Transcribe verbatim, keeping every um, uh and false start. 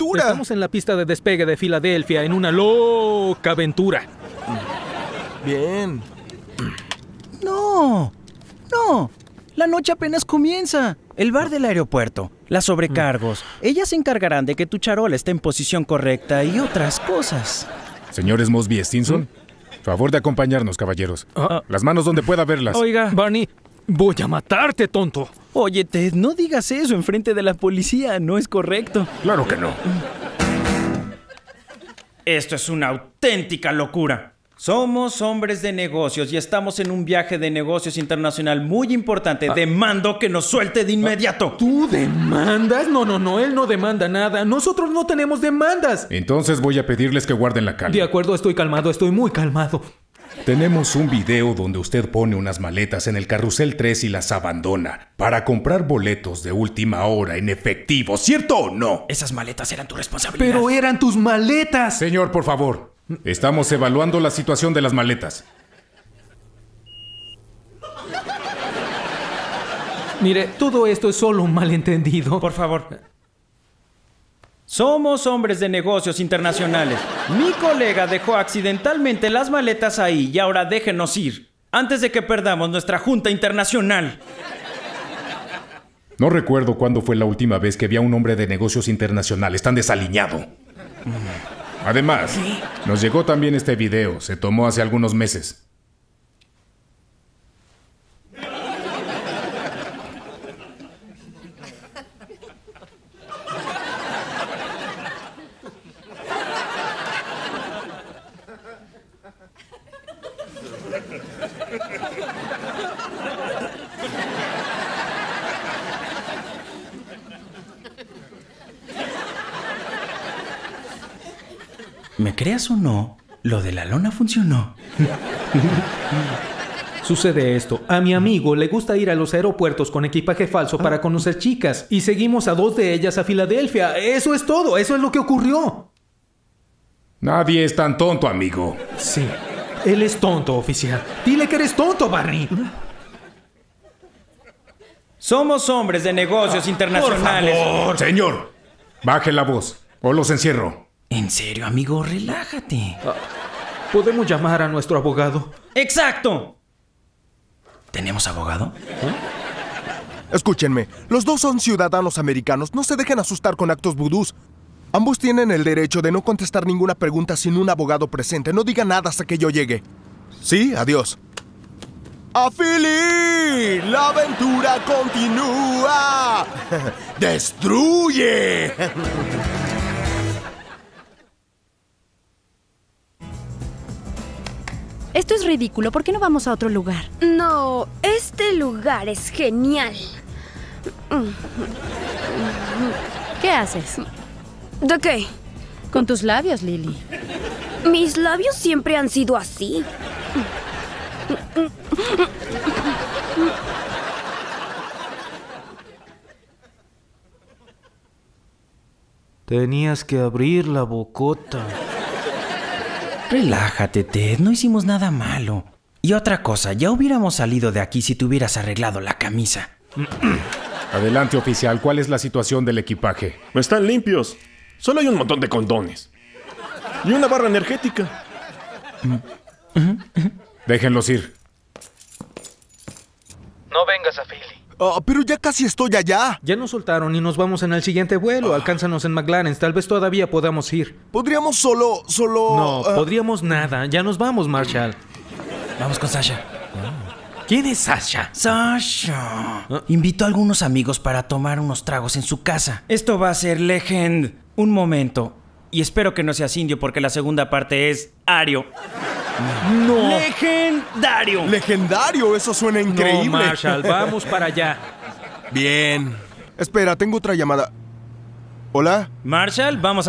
aventura! Estamos en la pista de despegue de Filadelfia, en una loca aventura. Bien. ¡No! ¡No! La noche apenas comienza. El bar del aeropuerto, las sobrecargos. Ellas se encargarán de que tu charola esté en posición correcta y otras cosas. Señores Mosby y Stinson, favor de acompañarnos, caballeros. Ah. Las manos donde pueda verlas. Oiga, Barney, voy a matarte, tonto. Oye, Ted, no digas eso enfrente de la policía. No es correcto. Claro que no. Esto es una auténtica locura. Somos hombres de negocios y estamos en un viaje de negocios internacional muy importante. Ah. Demando que nos suelte de inmediato. ¿Tú demandas? No, no, no. Él no demanda nada. Nosotros no tenemos demandas. Entonces voy a pedirles que guarden la calma. De acuerdo, estoy calmado. Estoy muy calmado. Tenemos un video donde usted pone unas maletas en el carrusel tres y las abandona para comprar boletos de última hora en efectivo. ¿Cierto o no? Esas maletas eran tu responsabilidad. ¡Pero eran tus maletas! Señor, por favor. Estamos evaluando la situación de las maletas. Mire, todo esto es solo un malentendido. Por favor. Somos hombres de negocios internacionales. Mi colega dejó accidentalmente las maletas ahí y ahora déjenos ir, antes de que perdamos nuestra junta internacional. No recuerdo cuándo fue la última vez que vi a un hombre de negocios internacionales tan desaliñado. Además, nos llegó también este video. Se tomó hace algunos meses. Me creas o no, lo de la lona funcionó. Sucede esto. A mi amigo le gusta ir a los aeropuertos con equipaje falso ah. para conocer chicas. Y seguimos a dos de ellas a Filadelfia. Eso es todo. Eso es lo que ocurrió. Nadie es tan tonto, amigo. Sí. Él es tonto, oficial. Dile que eres tonto, Barney. Somos hombres de negocios ah, internacionales. Por favor. Señor, baje la voz o los encierro. En serio, amigo, relájate. ¿Podemos llamar a nuestro abogado? ¡Exacto! ¿Tenemos abogado? ¿Eh? Escúchenme, los dos son ciudadanos americanos. No se dejen asustar con actos vudús. Ambos tienen el derecho de no contestar ninguna pregunta sin un abogado presente. No digan nada hasta que yo llegue. Sí, adiós. ¡A Philly! ¡La aventura continúa! ¡Destruye! Esto es ridículo. ¿Por qué no vamos a otro lugar? No, este lugar es genial. ¿Qué haces? ¿De qué? Con tus labios, Lily. Mis labios siempre han sido así. Tenías que abrir la bocota. Relájate, Ted. No hicimos nada malo. Y otra cosa, ya hubiéramos salido de aquí si te hubieras arreglado la camisa. Adelante, oficial. ¿Cuál es la situación del equipaje? Están limpios. Solo hay un montón de condones. Y una barra energética. Déjenlos ir. No vengas a Philly. Oh, pero ya casi estoy allá. Ya nos soltaron y nos vamos en el siguiente vuelo. Oh. Alcánzanos en McLaren. Tal vez todavía podamos ir. Podríamos solo, solo... No, uh... podríamos nada. Ya nos vamos, Marshall. Vamos con Sasha. Oh. ¿Quién es Sasha? Sasha. ¿Ah? Invitó a algunos amigos para tomar unos tragos en su casa. Esto va a ser legend. Un momento. Y espero que no seas indio porque la segunda parte es ario. No. ¡Legendario! ¡Legendario! Eso suena increíble. No, Marshall, vamos para allá. Bien. Espera, tengo otra llamada. ¿Hola? Marshall, vamos a...